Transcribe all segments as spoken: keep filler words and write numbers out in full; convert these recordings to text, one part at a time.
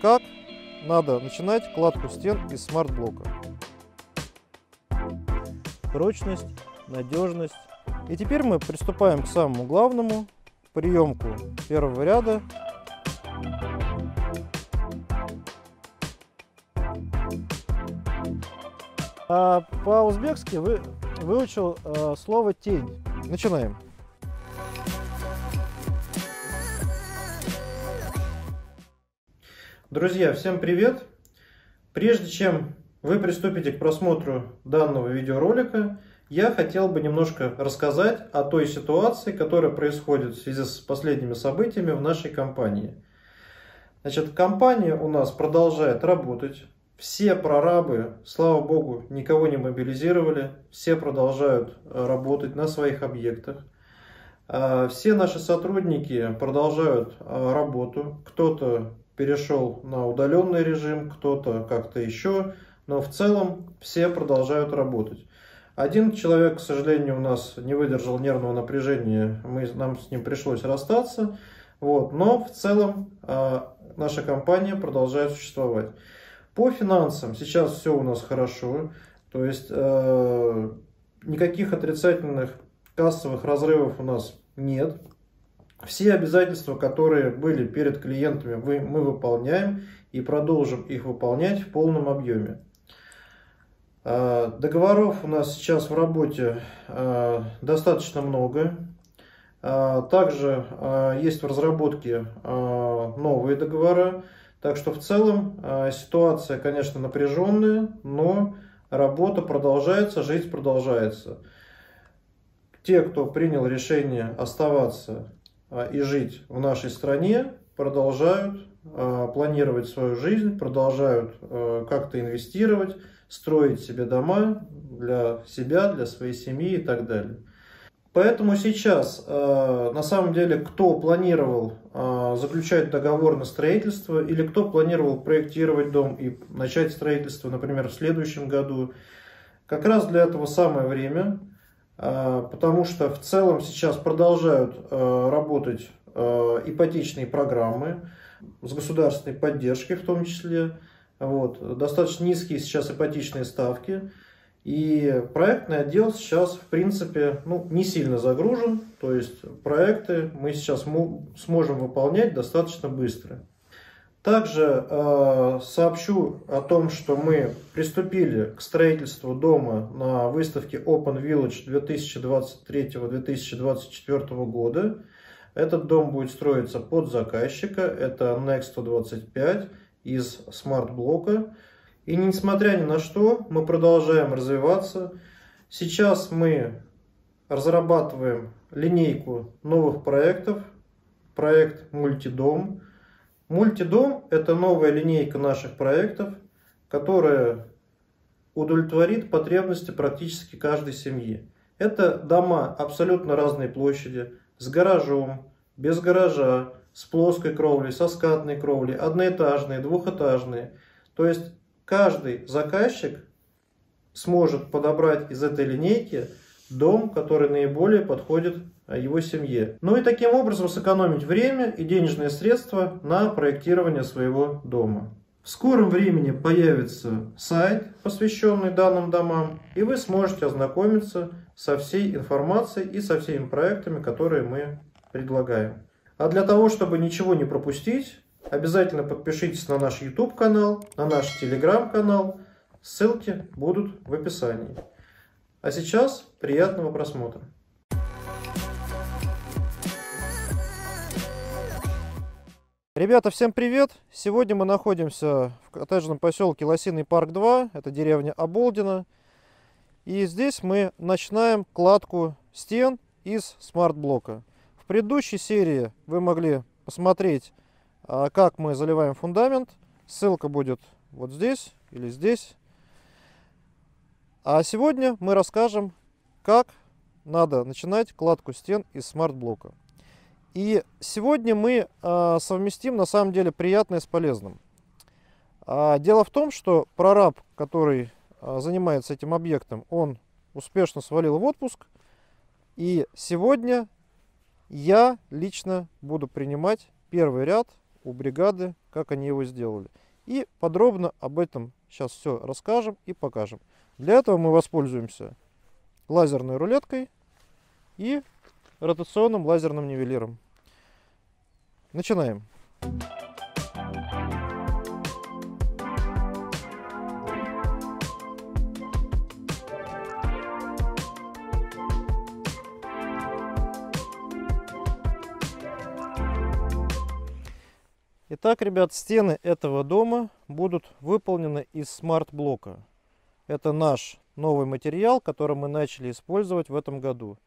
как надо начинать кладку стен из смарт-блока. Прочность, надежность. И теперь мы приступаем к самому главному, приемку первого ряда. А по-узбекски вы, выучил э, слово «тень». Начинаем. Друзья, всем привет! Прежде чем вы приступите к просмотру данного видеоролика, я хотел бы немножко рассказать о той ситуации, которая происходит в связи с последними событиями в нашей компании. Значит, компания у нас продолжает работать. Все прорабы, слава богу, никого не мобилизировали, все продолжают работать на своих объектах. Все наши сотрудники продолжают работу. Кто-то перешел на удаленный режим, кто-то как-то еще, но в целом все продолжают работать. Один человек, к сожалению, у нас не выдержал нервного напряжения, мы, нам с ним пришлось расстаться, вот, но в целом наша компания продолжает существовать. По финансам сейчас все у нас хорошо, то есть э, никаких отрицательных кассовых разрывов у нас нет. Все обязательства, которые были перед клиентами, мы, мы выполняем и продолжим их выполнять в полном объеме. Э, договоров у нас сейчас в работе э, достаточно много. Э, также э, есть в разработке э, новые договора. Так что в целом э, ситуация, конечно, напряженная, но работа продолжается, жизнь продолжается. Те, кто принял решение оставаться э, и жить в нашей стране, продолжают э, планировать свою жизнь, продолжают э, как-то инвестировать, строить себе дома для себя, для своей семьи и так далее. Поэтому сейчас, на самом деле, кто планировал заключать договор на строительство или кто планировал проектировать дом и начать строительство, например, в следующем году, как раз для этого самое время, потому что в целом сейчас продолжают работать ипотечные программы с государственной поддержкой в том числе, вот, достаточно низкие сейчас ипотечные ставки. И проектный отдел сейчас, в принципе, ну, не сильно загружен, то есть проекты мы сейчас сможем выполнять достаточно быстро. Также э, сообщу о том, что мы приступили к строительству дома на выставке Open Village две тысячи двадцать третьего — две тысячи двадцать четвёртого года. Этот дом будет строиться под заказчика, это Next сто двадцать пять из смарт-блока. И несмотря ни на что, мы продолжаем развиваться. Сейчас мы разрабатываем линейку новых проектов. Проект «Мультидом». «Мультидом» – это новая линейка наших проектов, которая удовлетворит потребности практически каждой семьи. Это дома абсолютно разной площади, с гаражом, без гаража, с плоской кровлей, со скатной кровлей, одноэтажные, двухэтажные. То есть каждый заказчик сможет подобрать из этой линейки дом, который наиболее подходит его семье. Ну и таким образом сэкономить время и денежные средства на проектирование своего дома. В скором времени появится сайт, посвященный данным домам, и вы сможете ознакомиться со всей информацией и со всеми проектами, которые мы предлагаем. А для того, чтобы ничего не пропустить, обязательно подпишитесь на наш YouTube-канал, на наш Telegram-канал. Ссылки будут в описании. А сейчас приятного просмотра. Ребята, всем привет! Сегодня мы находимся в коттеджном поселке Лосиный парк два. Это деревня Оболдино. И здесь мы начинаем кладку стен из смарт-блока. В предыдущей серии вы могли посмотреть, как мы заливаем фундамент, ссылка будет вот здесь или здесь. А сегодня мы расскажем, как надо начинать кладку стен из смарт-блока. И сегодня мы а, совместим на самом деле приятное с полезным. А, дело в том, что прораб, который а, занимается этим объектом, он успешно свалил в отпуск. И сегодня я лично буду принимать первый ряд у бригады как они его сделали. И подробно об этом сейчас все расскажем и покажем. Для этого мы воспользуемся лазерной рулеткой и ротационным лазерным нивелиром. Начинаем. Итак, ребят, стены этого дома будут выполнены из смарт-блока. Это наш новый материал, который мы начали использовать в этом году.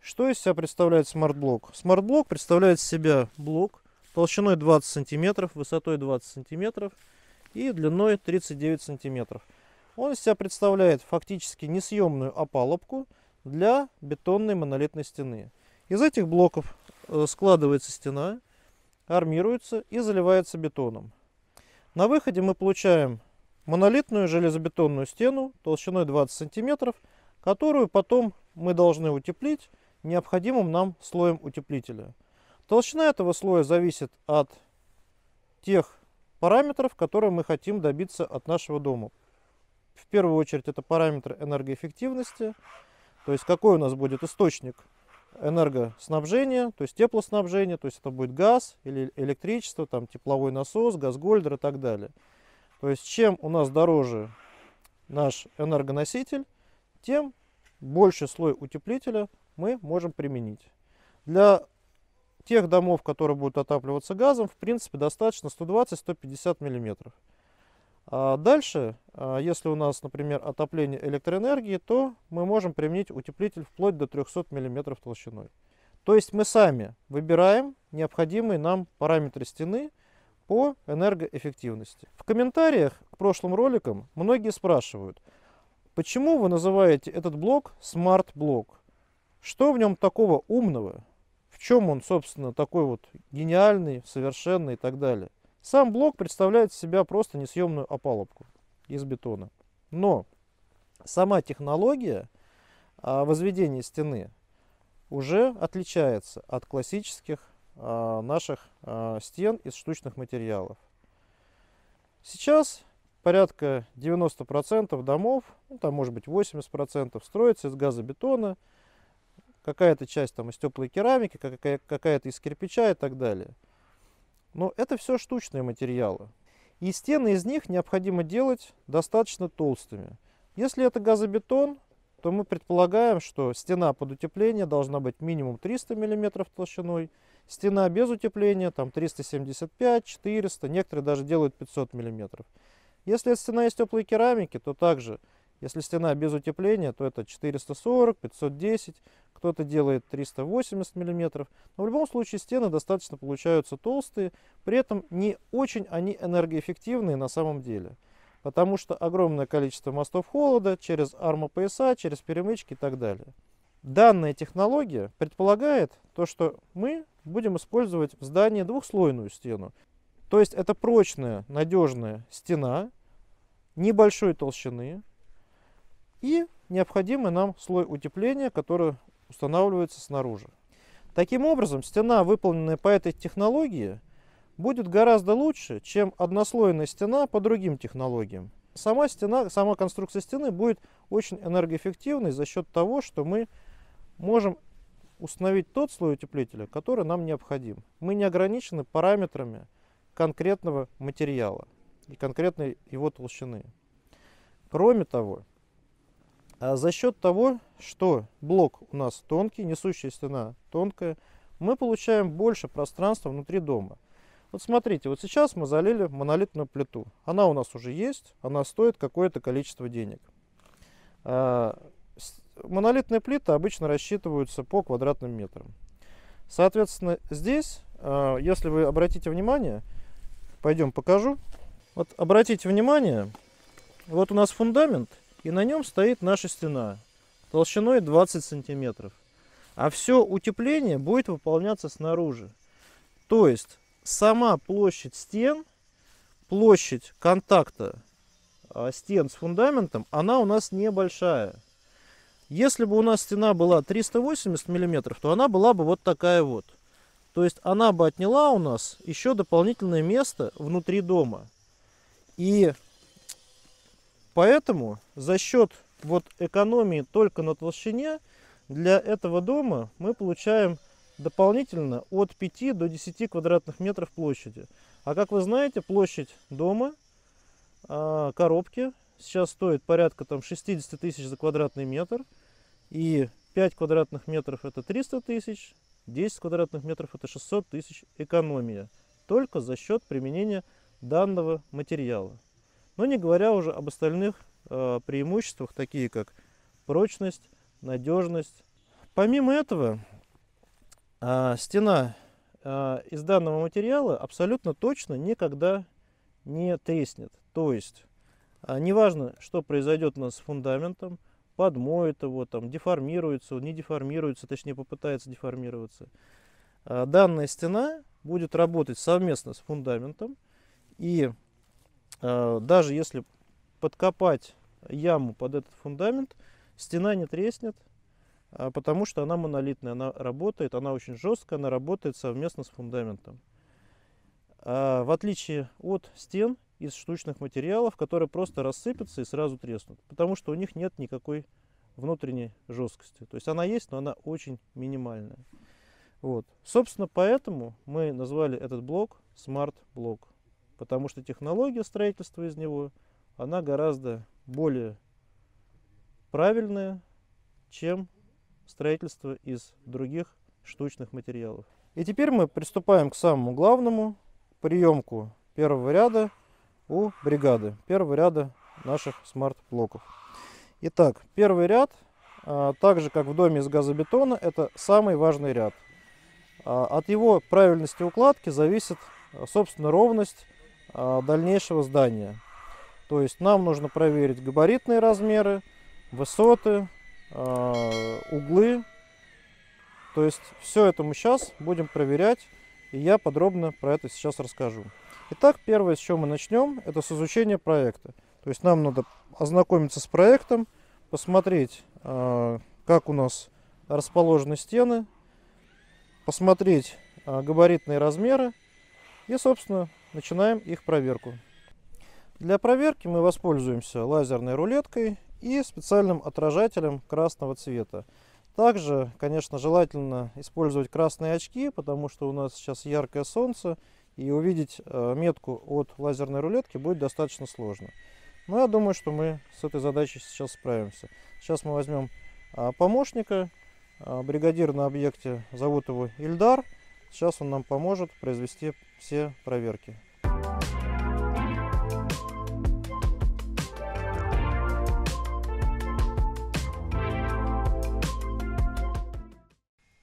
Что из себя представляет смарт-блок? Смарт-блок представляет из себя блок толщиной двадцать сантиметров, высотой двадцать сантиметров и длиной тридцать девять сантиметров. Он из себя представляет фактически несъемную опалубку для бетонной монолитной стены. Из этих блоков складывается стена, армируется и заливается бетоном. На выходе мы получаем монолитную железобетонную стену толщиной двадцать сантиметров, которую потом мы должны утеплить необходимым нам слоем утеплителя. Толщина этого слоя зависит от тех параметров, которые мы хотим добиться от нашего дома. В первую очередь это параметры энергоэффективности, то есть какой у нас будет источник энергоснабжения, то есть теплоснабжение, то есть это будет газ или электричество, там тепловой насос, газгольдер и так далее. То есть чем у нас дороже наш энергоноситель, тем больше слой утеплителя мы можем применить. Для тех домов, которые будут отапливаться газом, в принципе, достаточно сто двадцать — сто пятьдесят миллиметров. А дальше, если у нас, например, отопление электроэнергии, то мы можем применить утеплитель вплоть до трехсот миллиметров толщиной. То есть мы сами выбираем необходимые нам параметры стены по энергоэффективности. В комментариях к прошлым роликам многие спрашивают, почему вы называете этот блок смарт-блок? Что в нем такого умного? В чем он, собственно, такой вот гениальный, совершенный и так далее? Сам блок представляет из себя просто несъемную опалубку из бетона. Но сама технология возведения стены уже отличается от классических наших стен из штучных материалов. Сейчас порядка девяноста процентов домов, ну, там может быть восемьдесят процентов, строится из газобетона, какая-то часть там из теплой керамики, какая-то из кирпича и так далее. Но это все штучные материалы. И стены из них необходимо делать достаточно толстыми. Если это газобетон, то мы предполагаем, что стена под утепление должна быть минимум триста миллиметров толщиной. Стена без утепления там триста семьдесят пять, четыреста, некоторые даже делают пятьсот миллиметров. Если это стена из теплой керамики, то также, если стена без утепления, то это четыреста сорок, пятьсот десять, кто-то делает триста восемьдесят миллиметров. Но в любом случае стены достаточно получаются толстые, при этом не очень они энергоэффективные на самом деле. Потому что огромное количество мостов холода через армопояса, через перемычки и так далее. Данная технология предполагает то, что мы будем использовать в здании двухслойную стену. То есть это прочная, надежная стена небольшой толщины и необходимый нам слой утепления, который устанавливается снаружи. Таким образом, стена, выполненная по этой технологии, будет гораздо лучше, чем однослойная стена по другим технологиям. Сама стена, сама конструкция стены будет очень энергоэффективной за счет того, что мы можем установить тот слой утеплителя, который нам необходим. Мы не ограничены параметрами конкретного материала и конкретной его толщины. Кроме того, за счет того, что блок у нас тонкий, несущая стена тонкая, мы получаем больше пространства внутри дома. Вот смотрите, вот сейчас мы залили монолитную плиту. Она у нас уже есть, она стоит какое-то количество денег. Монолитные плиты обычно рассчитываются по квадратным метрам. Соответственно, здесь, если вы обратите внимание, пойдем покажу. Вот обратите внимание, вот у нас фундамент, и на нем стоит наша стена толщиной двадцать сантиметров. А все утепление будет выполняться снаружи. То есть сама площадь стен, площадь контакта стен с фундаментом, она у нас небольшая. Если бы у нас стена была триста восемьдесят миллиметров, то она была бы вот такая вот. То есть она бы отняла у нас еще дополнительное место внутри дома. И поэтому за счет вот экономии только на толщине для этого дома мы получаем дополнительно от пяти до десяти квадратных метров площади. А как вы знаете, площадь дома, коробки, сейчас стоит порядка там шестидесяти тысяч за квадратный метр. И пять квадратных метров это триста тысяч, десять квадратных метров это шестьсот тысяч экономия. Только за счет применения данного материала. Но не говоря уже об остальных э, преимуществах, такие как прочность, надежность. Помимо этого, э, стена э, из данного материала абсолютно точно никогда не треснет. То есть, э, неважно, что произойдет у нас с фундаментом, подмоет его, там, деформируется, не деформируется, точнее попытается деформироваться. Э, данная стена будет работать совместно с фундаментом. И э, даже если подкопать яму под этот фундамент, стена не треснет, а, потому что она монолитная, она работает, она очень жесткая, она работает совместно с фундаментом. А, в отличие от стен из штучных материалов, которые просто рассыпятся и сразу треснут, потому что у них нет никакой внутренней жесткости. То есть она есть, но она очень минимальная. Вот. Собственно, поэтому мы назвали этот блок смарт-блок. Потому что технология строительства из него, она гораздо более правильная, чем строительство из других штучных материалов. И теперь мы приступаем к самому главному, приемку первого ряда у бригады, первого ряда наших смарт-блоков. Итак, первый ряд, а, так же как в доме из газобетона, это самый важный ряд. А, от его правильности укладки зависит, собственно, ровность дальнейшего здания. То есть нам нужно проверить габаритные размеры, высоты, углы. То есть все это мы сейчас будем проверять, и я подробно про это сейчас расскажу. Итак, первое, с чего мы начнем, это с изучения проекта. То есть нам надо ознакомиться с проектом, посмотреть, как у нас расположены стены, посмотреть габаритные размеры и, собственно, начинаем их проверку. Для проверки мы воспользуемся лазерной рулеткой и специальным отражателем красного цвета. Также, конечно, желательно использовать красные очки, потому что у нас сейчас яркое солнце, и увидеть метку от лазерной рулетки будет достаточно сложно. Но я думаю, что мы с этой задачей сейчас справимся. Сейчас мы возьмем помощника, бригадир на объекте, зовут его Ильдар. Сейчас он нам поможет произвести все проверки.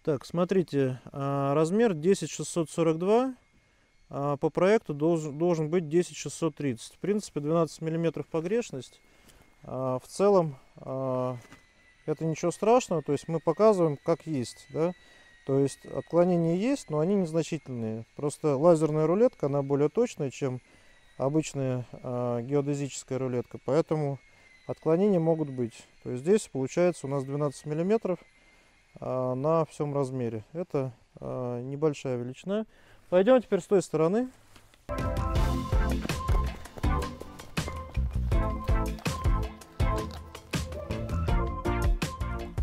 Так, смотрите, размер десять шестьсот сорок два по проекту должен, должен быть десять шестьсот тридцать. В принципе, двенадцать миллиметров погрешность. В целом это ничего страшного, то есть мы показываем как есть, да? То есть отклонения есть, но они незначительные. Просто лазерная рулетка, она более точная, чем обычная э, геодезическая рулетка. Поэтому отклонения могут быть. То есть здесь получается у нас двенадцать миллиметров э, на всем размере. Это э, небольшая величина. Пойдем теперь с той стороны.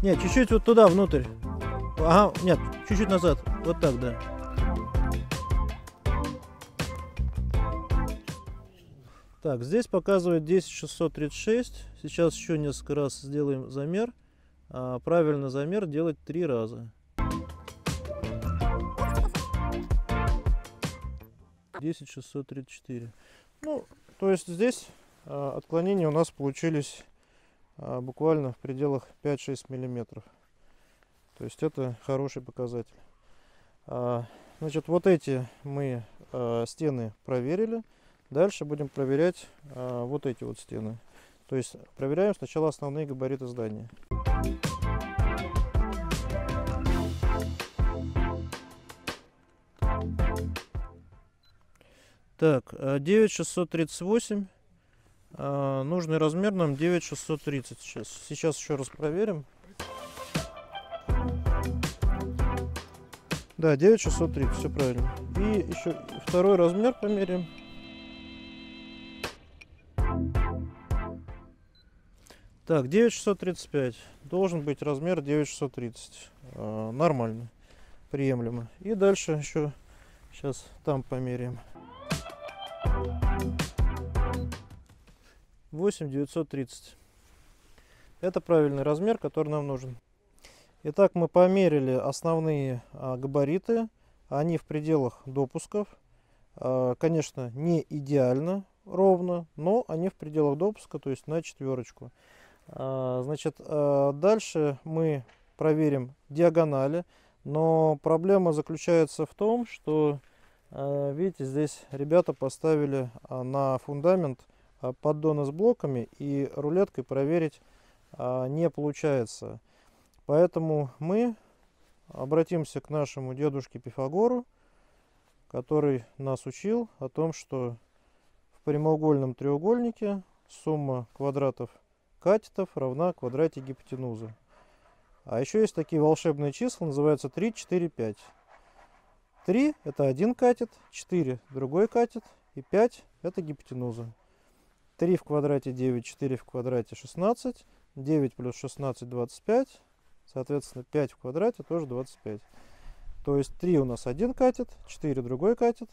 Нет, чуть-чуть вот туда, внутрь. Ага, нет, чуть-чуть назад. Вот так, да. Так, здесь показывает десять шестьсот тридцать шесть. Сейчас еще несколько раз сделаем замер. А, правильно замер делать три раза. десять шестьсот тридцать четыре. Ну, то есть здесь а, отклонения у нас получились а, буквально в пределах пять-шесть миллиметров. То есть это хороший показатель. Значит, вот эти мы стены проверили. Дальше будем проверять вот эти вот стены. То есть проверяем сначала основные габариты здания. Так, девять шестьсот тридцать восемь. Нужный размер нам девять шестьсот тридцать. Сейчас, сейчас еще раз проверим. Да, девять шестьсот тридцать, все правильно. И еще второй размер померяем. Так, девять шестьсот тридцать пять. Должен быть размер девять шестьсот тридцать. Э, нормально, приемлемо. И дальше еще сейчас там померяем. восемь девятьсот тридцать. Это правильный размер, который нам нужен. Итак, мы померили основные а, габариты. Они в пределах допусков. А, конечно, не идеально ровно, но они в пределах допуска, то есть на четверочку. А, значит, а, дальше мы проверим диагонали. Но проблема заключается в том, что, а, видите, здесь ребята поставили а, на фундамент а, поддоны с блоками, и рулеткой проверить а, не получается. Поэтому мы обратимся к нашему дедушке Пифагору, который нас учил о том, что в прямоугольном треугольнике сумма квадратов катетов равна квадрате гипотенузы. А еще есть такие волшебные числа, называются три, четыре, пять. три – это один катет, четыре – другой катет, и пять – это гипотенуза. три в квадрате девять, четыре в квадрате шестнадцать, девять плюс шестнадцать – двадцать пять. Соответственно, пять в квадрате тоже двадцать пять. То есть три у нас один катет, четыре другой катет,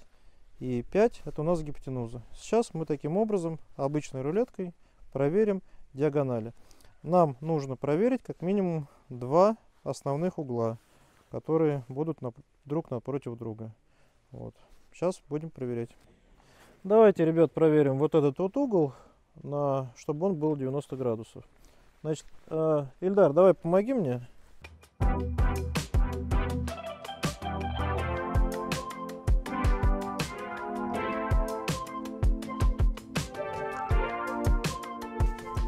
и пять – это у нас гипотенуза. Сейчас мы таким образом, обычной рулеткой, проверим диагонали. Нам нужно проверить как минимум два основных угла, которые будут нап- друг напротив друга. Вот. Сейчас будем проверять. Давайте, ребят, проверим вот этот вот угол, на, чтобы он был девяносто градусов. Значит, э, Ильдар, давай помоги мне.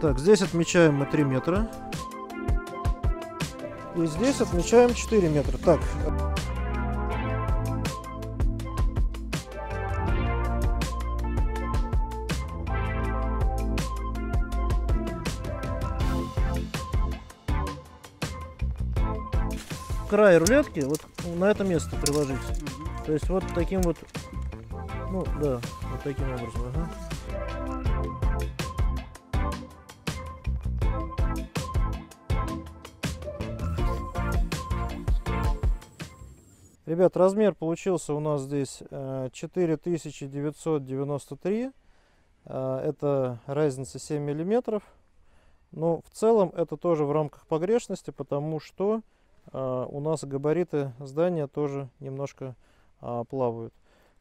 Так, здесь отмечаем мы три метра. И здесь отмечаем четыре метра. Так. Край рулетки вот на это место приложить. Угу. То есть вот таким вот, ну да, вот таким образом. Ага. Ребят, размер получился у нас здесь четыре тысячи девятьсот девяносто три. Это разница семь миллиметров. Но в целом это тоже в рамках погрешности, потому что у нас габариты здания тоже немножко а, плавают.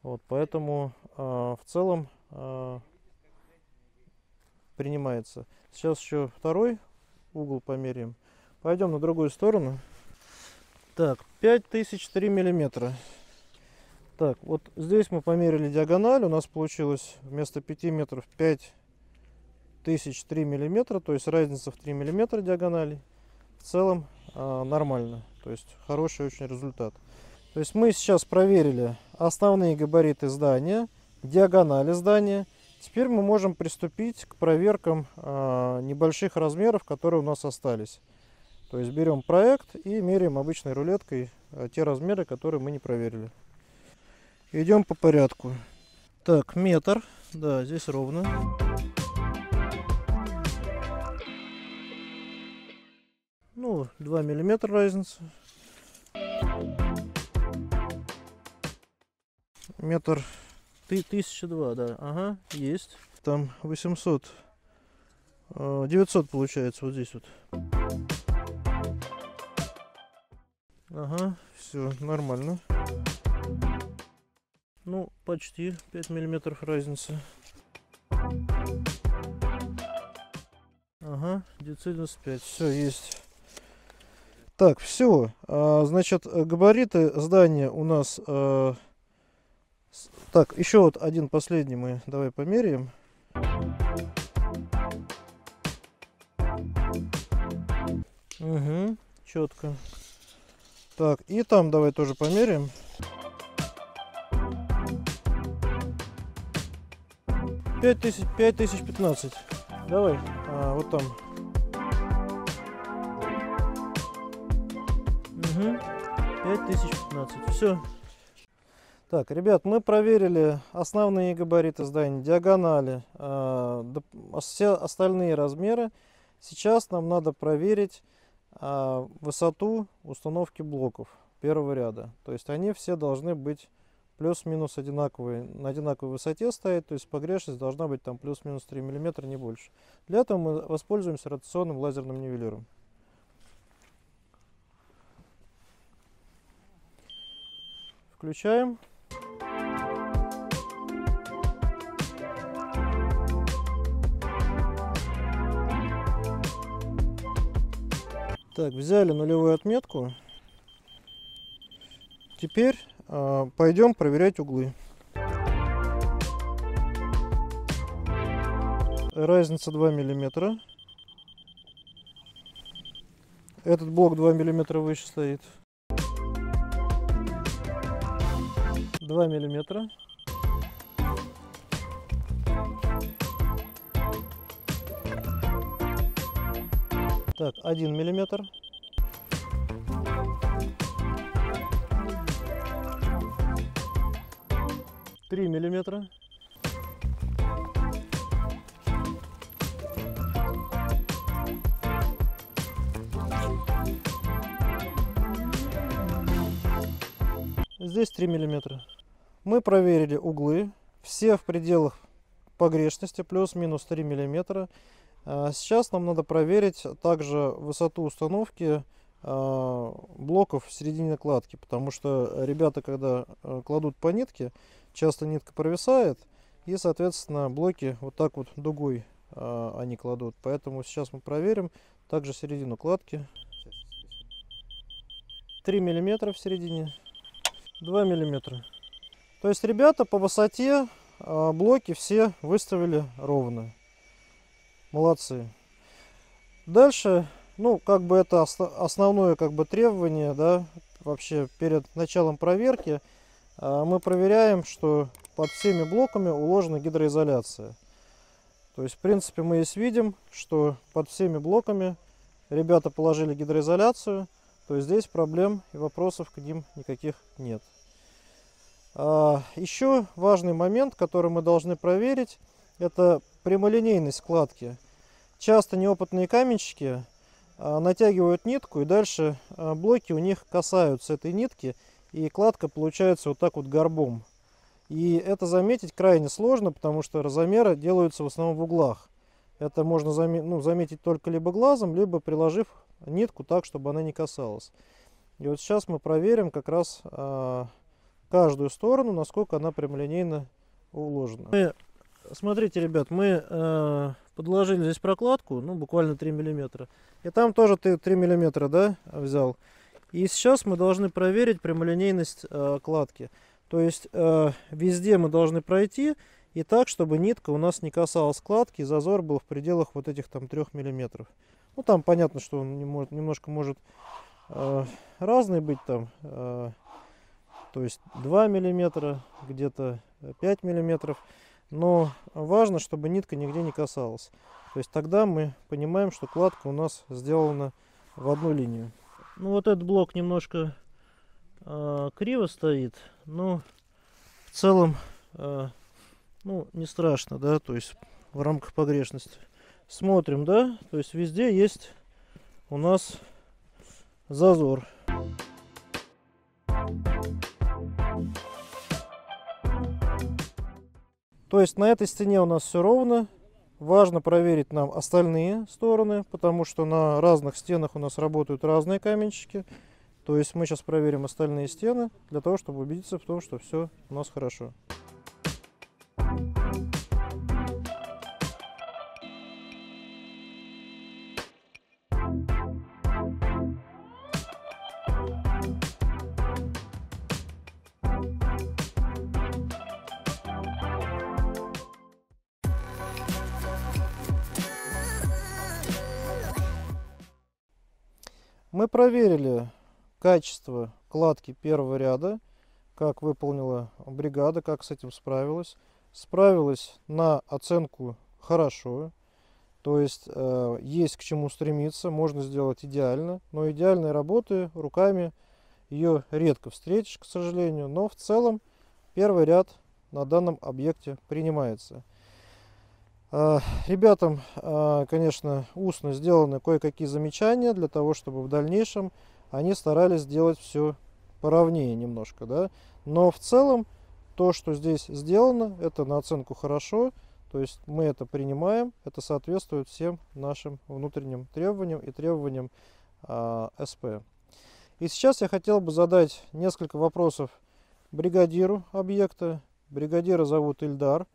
Вот, поэтому а, в целом а, принимается. Сейчас еще второй угол померяем. Пойдем на другую сторону. Так, пять тысяч три миллиметра. Так, вот здесь мы померили диагональ. У нас получилось вместо пяти метров пять тысяч три миллиметра. То есть разница в три миллиметра диагонали. В целом нормально, то есть хороший очень результат. То есть мы сейчас проверили основные габариты здания, диагонали здания. Теперь мы можем приступить к проверкам э, небольших размеров, которые у нас остались. То есть берем проект и меряем обычной рулеткой те размеры, которые мы не проверили. Идем по порядку. Так, метр, да, здесь ровно. Ну, два миллиметра разница. Метр тысяча два, да, ага, есть. Там восемьсот, девятьсот получается вот здесь вот. Ага, все, нормально. Ну, почти пять миллиметров разница. Ага, девятьсот девяносто пять, все, есть. Так, все, значит, габариты здания у нас, э, так, еще вот один последний мы давай померяем. Угу, четко. Так, и там давай тоже померяем. пять тысяч пятнадцать, давай, а, вот там. тысяч пятнадцать. Все. Так, ребят, мы проверили основные габариты здания, диагонали, э, все остальные размеры. Сейчас нам надо проверить э, высоту установки блоков первого ряда. То есть они все должны быть плюс-минус одинаковые, на одинаковой высоте стоять. То есть погрешность должна быть там плюс-минус три миллиметра, не больше. Для этого мы воспользуемся ротационным лазерным нивелиром. Включаем. Так, взяли нулевую отметку. Теперь э, пойдем проверять углы. Разница два миллиметра. Этот блок два миллиметра выше стоит. два миллиметра. Так, один миллиметр. три миллиметра. Здесь три миллиметра. Мы проверили углы. Все в пределах погрешности, плюс-минус три миллиметра. Сейчас нам надо проверить также высоту установки блоков в середине кладки, потому что ребята, когда кладут по нитке, часто нитка провисает, и, соответственно, блоки вот так вот дугой они кладут. Поэтому сейчас мы проверим также середину кладки. три миллиметра в середине, два миллиметра. То есть ребята по высоте блоки все выставили ровно. Молодцы. Дальше, ну, как бы это основное как бы требование, да, вообще перед началом проверки мы проверяем, что под всеми блоками уложена гидроизоляция. То есть, в принципе, мы здесь видим, что под всеми блоками ребята положили гидроизоляцию, то есть здесь проблем и вопросов к ним никаких нет. Еще важный момент, который мы должны проверить, это прямолинейность кладки. Часто неопытные каменщики натягивают нитку, и дальше блоки у них касаются этой нитки, и кладка получается вот так вот горбом. И это заметить крайне сложно, потому что размеры делаются в основном в углах. Это можно заме- ну, заметить только либо глазом, либо приложив нитку так, чтобы она не касалась. И вот сейчас мы проверим как раз каждую сторону, насколько она прямолинейно уложена. Мы, смотрите, ребят, мы э, подложили здесь прокладку, ну, буквально три миллиметра. И там тоже ты три миллиметра, да, взял. И сейчас мы должны проверить прямолинейность э, кладки. То есть э, везде мы должны пройти, и так, чтобы нитка у нас не касалась кладки, и зазор был в пределах вот этих там трёх миллиметров. Ну, там понятно, что он не может, немножко может э, разный быть там. Э, То есть два миллиметра, где-то пять миллиметров. Но важно, чтобы нитка нигде не касалась. То есть тогда мы понимаем, что кладка у нас сделана в одну линию. Ну вот этот блок немножко э, криво стоит, но в целом э, ну, не страшно, да, то есть в рамках погрешности. Смотрим, да, то есть везде есть у нас зазор. То есть на этой стене у нас все ровно. Важно проверить нам остальные стороны, потому что на разных стенах у нас работают разные каменщики. То есть мы сейчас проверим остальные стены, для того, чтобы убедиться в том, что все у нас хорошо. Мы проверили качество кладки первого ряда, как выполнила бригада, как с этим справилась. Справилась на оценку хорошо, то есть э, есть к чему стремиться, можно сделать идеально, но идеальной работы руками ее редко встретишь, к сожалению, но в целом первый ряд на данном объекте принимается. Ребятам, конечно, устно сделаны кое-какие замечания для того, чтобы в дальнейшем они старались сделать все поровнее немножко, да. Но в целом то, что здесь сделано, это на оценку хорошо. То есть мы это принимаем, это соответствует всем нашим внутренним требованиям и требованиям а, СП. И сейчас я хотел бы задать несколько вопросов бригадиру объекта. Бригадира зовут Ильдар,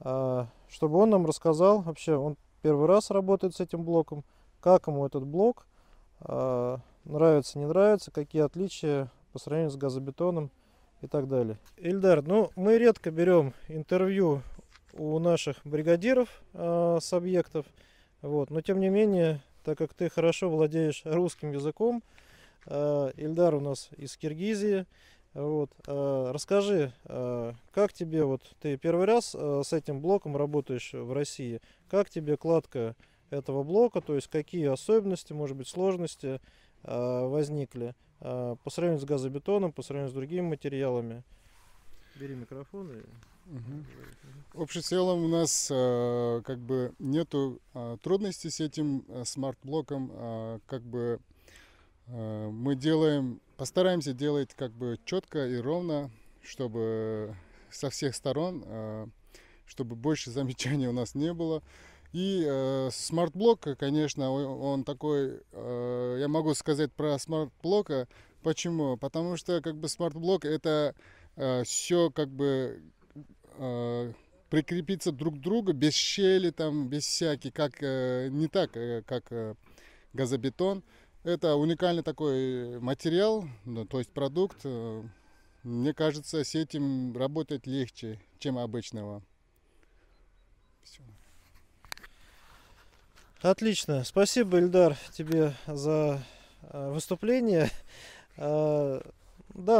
а, чтобы он нам рассказал, вообще он первый раз работает с этим блоком, как ему этот блок, а, нравится, не нравится, какие отличия по сравнению с газобетоном и так далее. Ильдар, ну мы редко берем интервью у наших бригадиров э, с объектов, вот. Но тем не менее, так как ты хорошо владеешь русским языком, э, Ильдар у нас из Киргизии, вот. э, расскажи, э, как тебе, вот ты первый раз э, с этим блоком работаешь в России, как тебе кладка этого блока, то есть какие особенности, может быть, сложности э, возникли э, по сравнению с газобетоном, по сравнению с другими материалами? Бери микрофон. И... Угу. В целом у нас э, как бы нету э, трудностей с этим э, смарт-блоком. Э, как бы э, мы делаем, постараемся делать как бы четко и ровно, чтобы со всех сторон, э, чтобы больше замечаний у нас не было. И э, смарт-блок, конечно, он, он такой, э, я могу сказать про смарт-блока. Почему? Потому что как бы смарт-блок это э, все как бы э, прикрепиться друг к другу без щели, там, без всяких, как, э, не так, э, как э, газобетон. Это уникальный такой материал, ну, то есть продукт. Э, мне кажется, с этим работать легче, чем обычного. Все. Отлично. Спасибо, Ильдар, тебе за э, выступление. Да,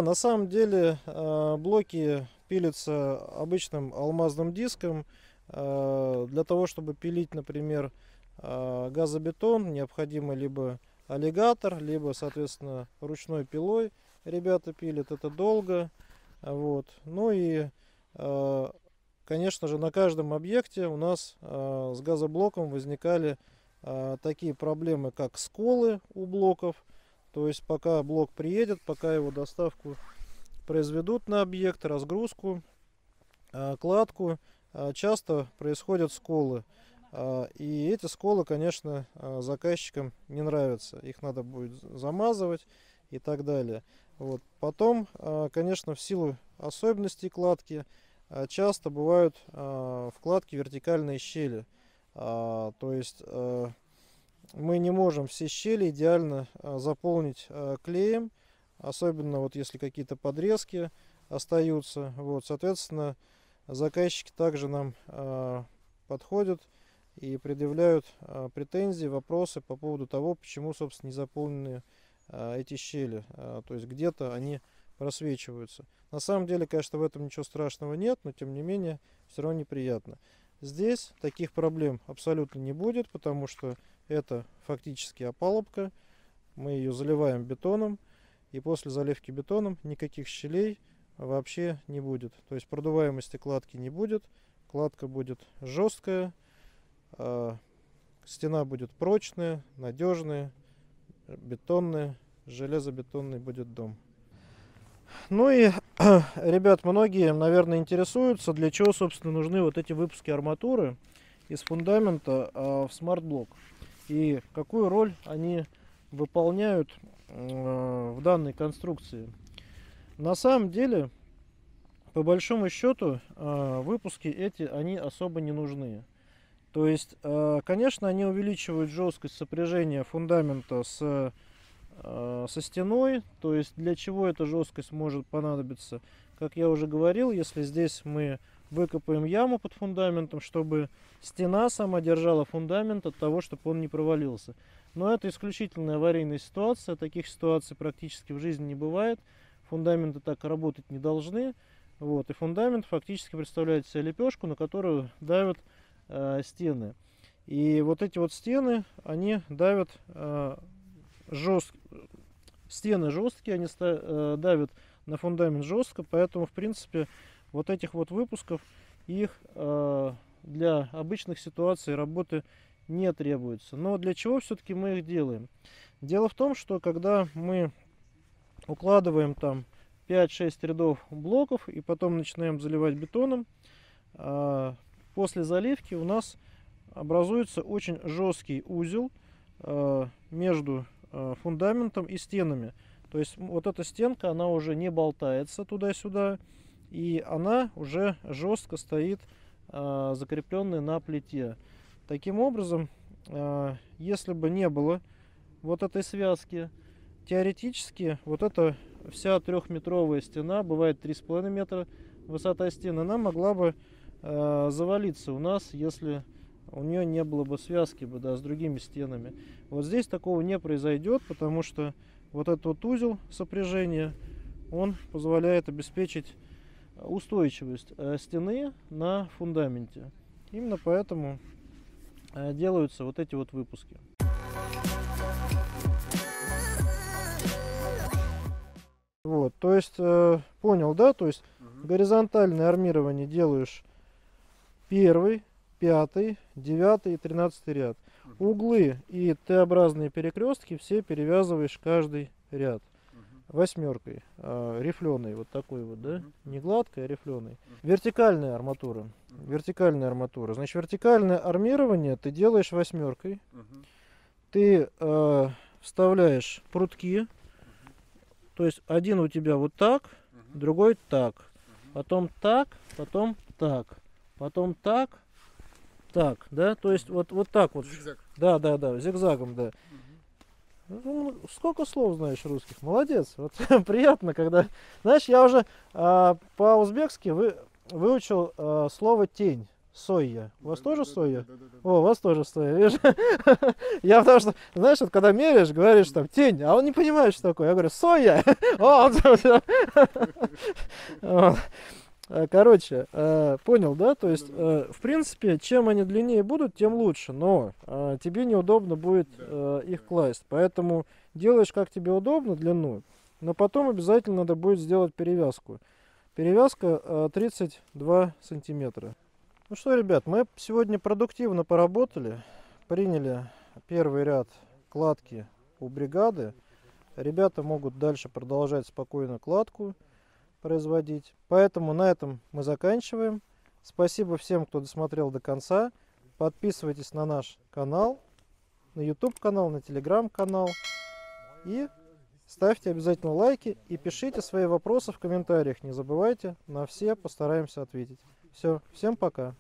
на самом деле блоки пилятся обычным алмазным диском. Для того, чтобы пилить, например, газобетон, необходимо либо аллигатор, либо, соответственно, ручной пилой. Ребята пилят это долго. Вот. Ну и, конечно же, на каждом объекте у нас с газоблоком возникали такие проблемы, как сколы у блоков. То есть пока блок приедет, пока его доставку произведут на объект, разгрузку, кладку, часто происходят сколы. И эти сколы, конечно, заказчикам не нравятся. Их надо будет замазывать и так далее. Вот. Потом, конечно, в силу особенностей кладки, часто бывают в кладке вертикальные щели. То есть... мы не можем все щели идеально а, заполнить а, клеем, особенно вот если какие-то подрезки остаются. Вот, соответственно, заказчики также нам а, подходят и предъявляют а, претензии, вопросы по поводу того, почему, собственно, не заполнены а, эти щели. А, то есть где-то они просвечиваются. На самом деле, конечно, в этом ничего страшного нет, но тем не менее все равно неприятно. Здесь таких проблем абсолютно не будет, потому что это фактически опалубка. Мы ее заливаем бетоном, и после заливки бетоном никаких щелей вообще не будет. То есть продуваемости кладки не будет, кладка будет жесткая, э, стена будет прочная, надежная, бетонная, железобетонный будет дом. Ну и, ребят, многие, наверное, интересуются, для чего, собственно, нужны вот эти выпуски арматуры из фундамента э, в смарт-блок. И какую роль они выполняют э, в данной конструкции. На самом деле, по большому счету, э, выпуски эти, они особо не нужны. То есть, э, конечно, они увеличивают жесткость сопряжения фундамента с, э, со стеной. То есть, для чего эта жесткость может понадобиться? Как я уже говорил, если здесь мы выкопаем яму под фундаментом, чтобы стена сама держала фундамент от того, чтобы он не провалился. Но это исключительно аварийная ситуация. Таких ситуаций практически в жизни не бывает. Фундаменты так работать не должны. Вот. И фундамент фактически представляет себе лепешку, на которую давят э, стены. И вот эти вот стены, они давят э, жест... Стены жесткие, они давят на фундамент жестко, поэтому, в принципе, вот этих вот выпусков, их для обычных ситуаций работы не требуется. Но для чего все-таки мы их делаем? Дело в том, что когда мы укладываем там пять-шесть рядов блоков и потом начинаем заливать бетоном, после заливки у нас образуется очень жесткий узел между фундаментом и стенами. То есть вот эта стенка, она уже не болтается туда-сюда, и она уже жестко стоит, закрепленная на плите. Таким образом, если бы не было вот этой связки, теоретически вот эта вся трехметровая стена, бывает три с половиной метра высота стены, она могла бы завалиться у нас, если у нее не было бы связки бы, да, с другими стенами. Вот здесь такого не произойдет, потому что вот этот вот узел сопряжения, он позволяет обеспечить устойчивость стены на фундаменте. Именно поэтому делаются вот эти вот выпуски. Вот, то есть, понял, да? То есть угу. Горизонтальное армирование делаешь первый, пятый, девятый и тринадцатый ряд. Угу. Углы и Т-образные перекрестки все перевязываешь каждый ряд. Угу. Восьмеркой, э, рифленой, вот такой вот, да? Угу. Не гладкой, а рифленой. Угу. Вертикальная арматура. Угу. Вертикальная арматура. Значит, вертикальное армирование ты делаешь восьмеркой. Угу. Ты э, вставляешь прутки. То есть один у тебя вот так, угу. другой так, угу. потом так, потом так, потом так, так, да, то есть вот, вот так вот. Зигзаг. Да, да, да, зигзагом, да. Угу. Ну, сколько слов знаешь русских, молодец, вот приятно, когда, знаешь, я уже а, по-узбекски вы, выучил а, слово тень. Сойя. У вас да, тоже да, соя? Да, да, да, да. О, у вас тоже соя, видишь? Я потому что, знаешь, вот когда меряешь, говоришь там тень, а он не понимает, что такое. Я говорю, соя! Короче, понял, да? То есть, в принципе, чем они длиннее будут, тем лучше, но тебе неудобно будет их класть. Поэтому делаешь, как тебе удобно, длину, но потом обязательно надо будет сделать перевязку. Перевязка тридцать два сантиметра. Ну что, ребят, мы сегодня продуктивно поработали, приняли первый ряд кладки у бригады. Ребята могут дальше продолжать спокойно кладку производить. Поэтому на этом мы заканчиваем. Спасибо всем, кто досмотрел до конца. Подписывайтесь на наш канал, на YouTube канал, на Telegram канал. И ставьте обязательно лайки и пишите свои вопросы в комментариях. Не забывайте, на все постараемся ответить. Все, всем пока.